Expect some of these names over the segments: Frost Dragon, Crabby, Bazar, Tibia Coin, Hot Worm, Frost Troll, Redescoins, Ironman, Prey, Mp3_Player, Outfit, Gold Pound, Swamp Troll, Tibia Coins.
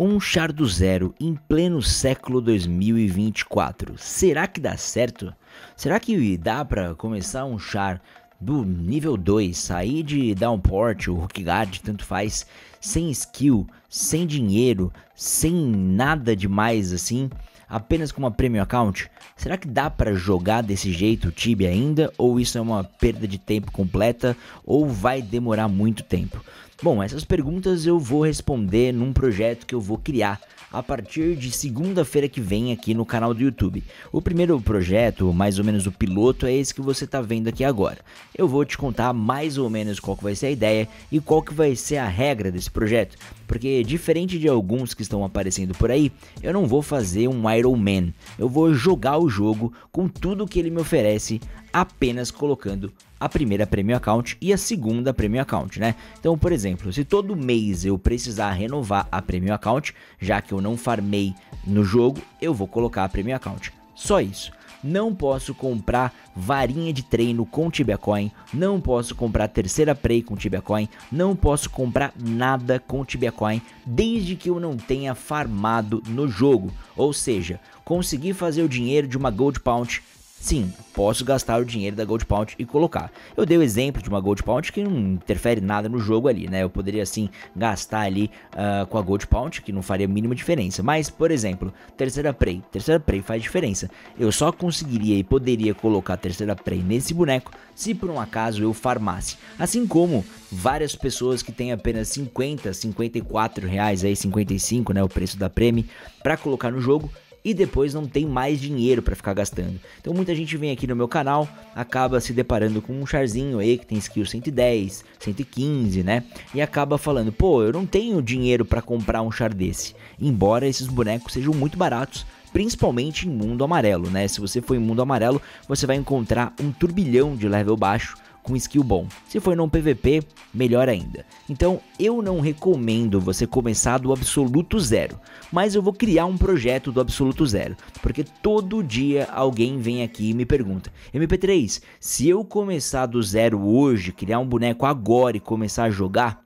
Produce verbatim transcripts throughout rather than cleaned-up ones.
Um char do zero em pleno século dois mil e vinte e quatro. Será que dá certo? Será que dá pra começar um char do nível dois, sair de downport ou hook guard, tanto faz, sem skill, sem dinheiro, sem nada demais assim, apenas com uma premium account? Será que dá pra jogar desse jeito o Tibia ainda, ou isso é uma perda de tempo completa, ou vai demorar muito tempo? Bom, essas perguntas eu vou responder num projeto que eu vou criar a partir de segunda-feira que vem aqui no canal do YouTube. O primeiro projeto, mais ou menos o piloto, é esse que você está vendo aqui agora. Eu vou te contar mais ou menos qual que vai ser a ideia e qual que vai ser a regra desse projeto, porque diferente de alguns que estão aparecendo por aí, eu não vou fazer um Iron Man. Eu vou jogar o jogo com tudo que ele me oferece, apenas colocando a primeira Premium Account e a segunda Premium Account, né? Então, por exemplo, se todo mês eu precisar renovar a Premium Account, já que eu não farmei no jogo, eu vou colocar a Premium Account. Só isso. Não posso comprar varinha de treino com Tibia Coin, não posso comprar terceira Prey com Tibia Coin, não posso comprar nada com Tibia Coin, desde que eu não tenha farmado no jogo. Ou seja, consegui fazer o dinheiro de uma Gold Pound. Sim, posso gastar o dinheiro da Gold Pound e colocar. Eu dei o exemplo de uma Gold Pound que não interfere nada no jogo ali, né? Eu poderia, sim, gastar ali uh, com a Gold Pound, que não faria a mínima diferença. Mas, por exemplo, terceira Prey. Terceira Prey faz diferença. Eu só conseguiria e poderia colocar a terceira Prey nesse boneco se por um acaso eu farmasse. Assim como várias pessoas que têm apenas cinquenta, cinquenta e quatro reais, aí cinquenta e cinco, né? O preço da Premi, para colocar no jogo, e depois não tem mais dinheiro para ficar gastando. Então muita gente vem aqui no meu canal, acaba se deparando com um charzinho aí que tem skill cento e dez, cento e quinze, né? E acaba falando, pô, eu não tenho dinheiro para comprar um char desse. Embora esses bonecos sejam muito baratos, principalmente em mundo amarelo, né? Se você for em mundo amarelo, você vai encontrar um turbilhão de level baixo com skill bom. Se for não P V P, melhor ainda. Então eu não recomendo você começar do absoluto zero, mas eu vou criar um projeto do absoluto zero, porque todo dia alguém vem aqui e me pergunta, M P três, se eu começar do zero hoje, criar um boneco agora e começar a jogar,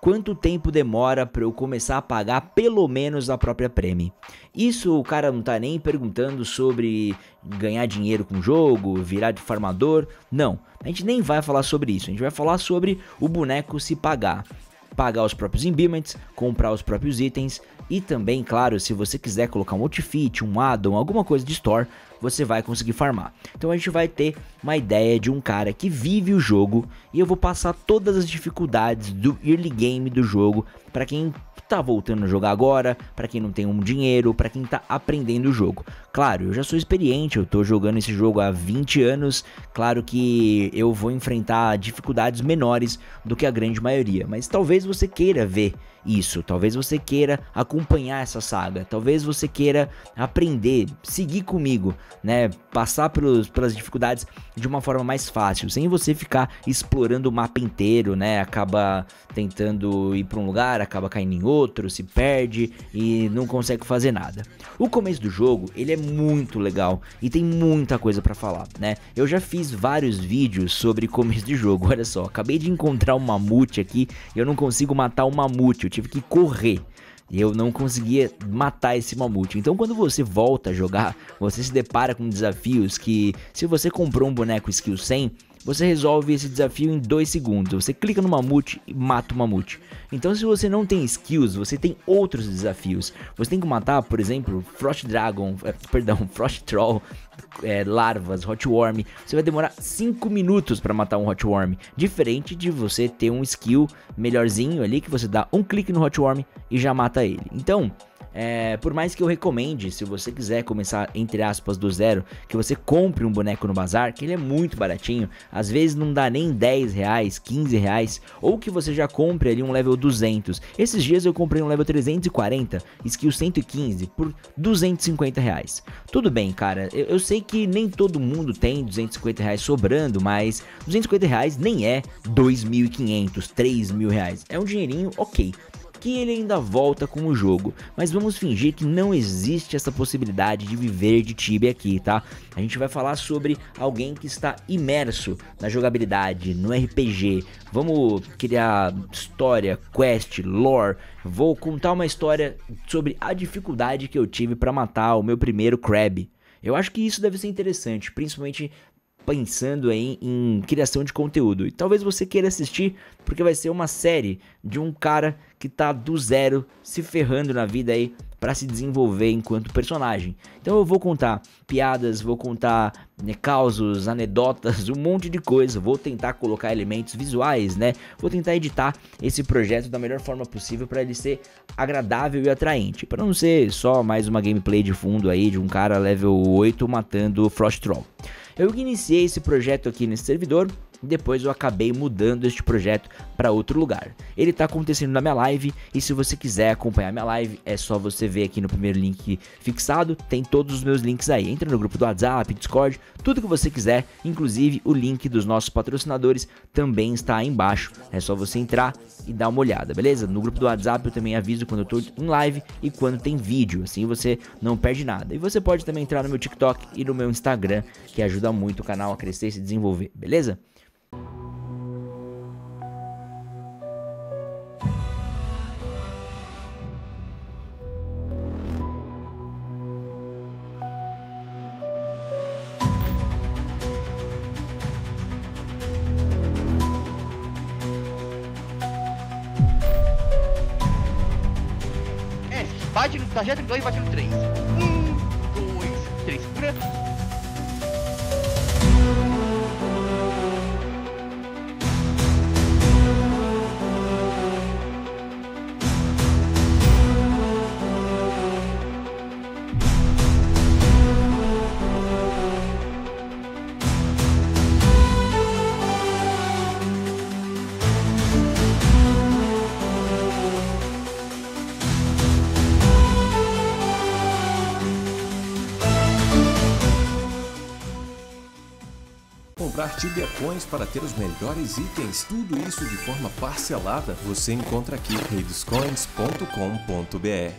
quanto tempo demora para eu começar a pagar pelo menos a própria Premi? Isso o cara não tá nem perguntando sobre ganhar dinheiro com o jogo, virar de farmador, não. A gente nem vai falar sobre isso, a gente vai falar sobre o boneco se pagar. Pagar os próprios embiments, comprar os próprios itens e também, claro, se você quiser colocar um outfit, um addon, alguma coisa de store, você vai conseguir farmar. Então a gente vai ter uma ideia de um cara que vive o jogo e eu vou passar todas as dificuldades do early game do jogo para quem tá voltando a jogar agora, para quem não tem um dinheiro, para quem tá aprendendo o jogo. Claro, eu já sou experiente, eu tô jogando esse jogo há vinte anos, claro que eu vou enfrentar dificuldades menores do que a grande maioria, mas talvez você queira ver isso, talvez você queira acompanhar essa saga, talvez você queira aprender, seguir comigo, né, passar pelos, pelas dificuldades de uma forma mais fácil, sem você ficar explorando o mapa inteiro, né, acaba tentando ir para um lugar, acaba caindo em outro, outro, se perde e não consegue fazer nada. O começo do jogo, ele é muito legal e tem muita coisa pra falar, né? Eu já fiz vários vídeos sobre começo de jogo, olha só, acabei de encontrar um mamute aqui, eu não consigo matar um mamute, eu tive que correr. E eu não conseguia matar esse mamute. Então quando você volta a jogar, você se depara com desafios que, se você comprou um boneco skill cem, você resolve esse desafio em dois segundos. Você clica no mamute e mata o mamute. Então se você não tem skills, você tem outros desafios. Você tem que matar, por exemplo, Frost Dragon, perdão, Frost Troll, É, larvas, Hot Worm. Você vai demorar cinco minutos para matar um Hot Worm, diferente de você ter um skill melhorzinho ali, que você dá um clique no Hot Worm e já mata ele. Então, é, por mais que eu recomende, se você quiser começar, entre aspas, do zero, que você compre um boneco no Bazar, que ele é muito baratinho, às vezes não dá nem dez reais, quinze reais, ou que você já compre ali um level duzentos. Esses dias eu comprei um level trezentos e quarenta, skill cento e quinze, por duzentos e cinquenta reais. Tudo bem, cara, eu, eu sei que nem todo mundo tem duzentos e cinquenta reais sobrando, mas duzentos e cinquenta reais nem é dois mil e quinhentos, três mil reais. É um dinheirinho ok. que ele ainda volta com o jogo, mas vamos fingir que não existe essa possibilidade de viver de Tibia aqui, tá? A gente vai falar sobre alguém que está imerso na jogabilidade, no R P G, vamos criar história, quest, lore, vou contar uma história sobre a dificuldade que eu tive para matar o meu primeiro Crabby. Eu acho que isso deve ser interessante, principalmente pensando em, em criação de conteúdo. E talvez você queira assistir, porque vai ser uma série de um cara que tá do zero, se ferrando na vida aí, pra se desenvolver enquanto personagem. Então eu vou contar piadas, vou contar né, causos, anedotas, um monte de coisa. Vou tentar colocar elementos visuais, né? Vou tentar editar esse projeto da melhor forma possível para ele ser agradável e atraente. Para não ser só mais uma gameplay de fundo aí de um cara level oito matando o Frost Troll. Eu iniciei esse projeto aqui nesse servidor. Depois eu acabei mudando este projeto para outro lugar. Ele tá acontecendo na minha live, e se você quiser acompanhar minha live, é só você ver aqui no primeiro link fixado, tem todos os meus links aí. Entra no grupo do WhatsApp, Discord, tudo que você quiser, inclusive o link dos nossos patrocinadores também está aí embaixo. É só você entrar e dar uma olhada, beleza? No grupo do WhatsApp eu também aviso quando eu tô em live e quando tem vídeo, assim você não perde nada. E você pode também entrar no meu TikTok e no meu Instagram, que ajuda muito o canal a crescer e se desenvolver, beleza? É, bate no trajeto dois, bate no três. Um, dois, três, branco. Comprar Tibia Coins para ter os melhores itens, tudo isso de forma parcelada, você encontra aqui redescoins ponto com ponto br.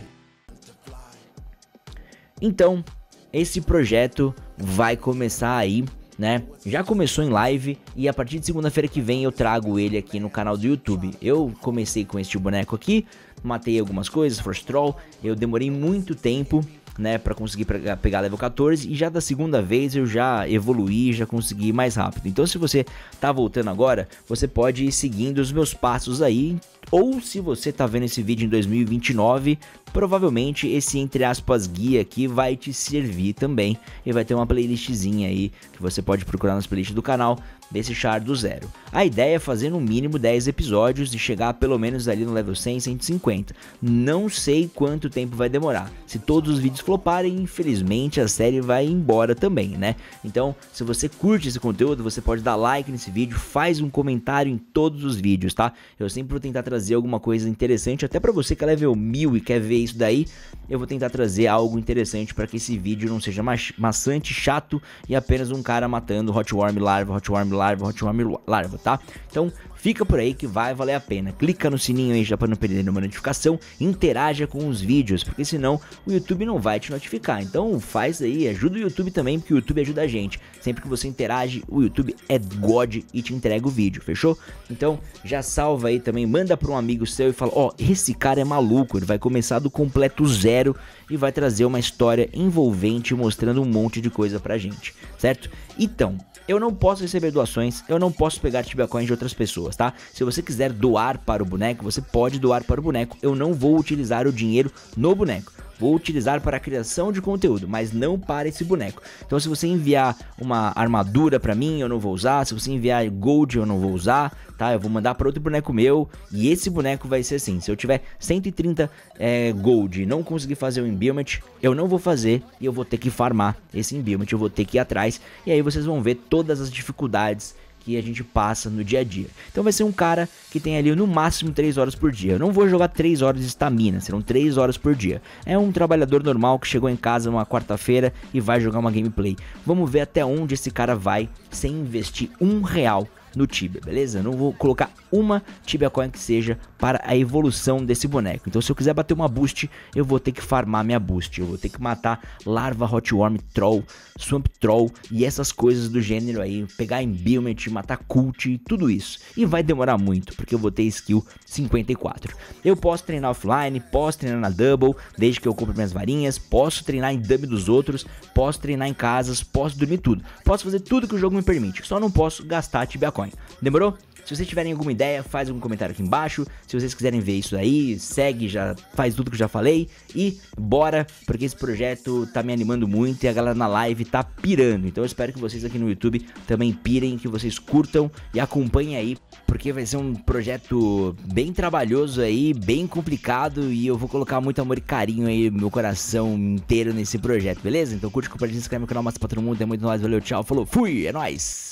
Então, esse projeto vai começar aí, né? Já começou em live e a partir de segunda-feira que vem eu trago ele aqui no canal do YouTube. Eu comecei com este boneco aqui, matei algumas coisas, Frost Troll, eu demorei muito tempo, né, para conseguir pegar level quatorze, e já da segunda vez eu já evoluí, já consegui mais rápido. Então se você tá voltando agora, você pode ir seguindo os meus passos aí, ou se você tá vendo esse vídeo em dois mil e vinte e nove, provavelmente esse entre aspas guia aqui vai te servir também, e vai ter uma playlistzinha aí que você pode procurar nas playlists do canal desse char do zero. A ideia é fazer no mínimo dez episódios e chegar pelo menos ali no level cem, cento e cinquenta. Não sei quanto tempo vai demorar. Se todos os vídeos floparem, infelizmente a série vai embora também, né? Então, se você curte esse conteúdo, você pode dar like nesse vídeo, faz um comentário em todos os vídeos, tá? Eu sempre vou tentar trazer alguma coisa interessante, até pra você que é level mil e quer ver isso daí, eu vou tentar trazer algo interessante para que esse vídeo não seja ma maçante, chato e apenas um cara matando Hot Worm, larva, Hot Worm, larva, Hot Worm, larva, tá? Então fica por aí que vai valer a pena. Clica no sininho aí já para não perder nenhuma notificação, interaja com os vídeos, porque senão o YouTube não vai te notificar. Então faz aí, ajuda o YouTube também, porque o YouTube ajuda a gente. Sempre que você interage, o YouTube é God e te entrega o vídeo, fechou? Então já salva aí também, manda para um amigo seu e fala, ó, esse cara é maluco, ele vai começar do completo zero e vai trazer uma história envolvente mostrando um monte de coisa pra gente, certo? Então, eu não posso receber doações, eu não posso pegar Tibia Coin de outras pessoas, tá? Se você quiser doar para o boneco, você pode doar para o boneco. Eu não vou utilizar o dinheiro no boneco. Vou utilizar para a criação de conteúdo, mas não para esse boneco. Então, se você enviar uma armadura para mim, eu não vou usar. Se você enviar gold, eu não vou usar, tá? Eu vou mandar para outro boneco meu. E esse boneco vai ser assim. Se eu tiver cento e trinta é, gold e não conseguir fazer o embuilment, eu não vou fazer e eu vou ter que farmar esse embuilment. Eu vou ter que ir atrás. E aí vocês vão ver todas as dificuldades que a gente passa no dia a dia. Então vai ser um cara que tem ali no máximo três horas por dia. Eu não vou jogar três horas de estamina, serão três horas por dia. É um trabalhador normal que chegou em casa uma quarta-feira e vai jogar uma gameplay. Vamos ver até onde esse cara vai sem investir um real no Tibia, beleza? Não vou colocar uma Tibia Coin que seja para a evolução desse boneco. Então se eu quiser bater uma boost, eu vou ter que farmar minha boost, eu vou ter que matar larva, Hot Worm, Troll, Swamp Troll e essas coisas do gênero aí, pegar Embelement, matar Cult e tudo isso. E vai demorar muito, porque eu vou ter skill cinquenta e quatro. Eu posso treinar offline, posso treinar na double, desde que eu compre minhas varinhas, posso treinar em dummy dos outros, posso treinar em casas, posso dormir tudo. Posso fazer tudo que o jogo me permite, só não posso gastar Tibia Coin. Demorou? Se vocês tiverem alguma ideia, faz algum comentário aqui embaixo. Se vocês quiserem ver isso aí, segue, já faz tudo que eu já falei. E bora, porque esse projeto tá me animando muito e a galera na live tá pirando. Então eu espero que vocês aqui no YouTube também pirem, que vocês curtam e acompanhem aí, porque vai ser um projeto bem trabalhoso aí, bem complicado, e eu vou colocar muito amor e carinho aí, meu coração inteiro nesse projeto, beleza? Então curte, compartilha, se inscreve no canal, mostra pra todo mundo, é muito nóis, valeu, tchau, falou, fui, é nóis!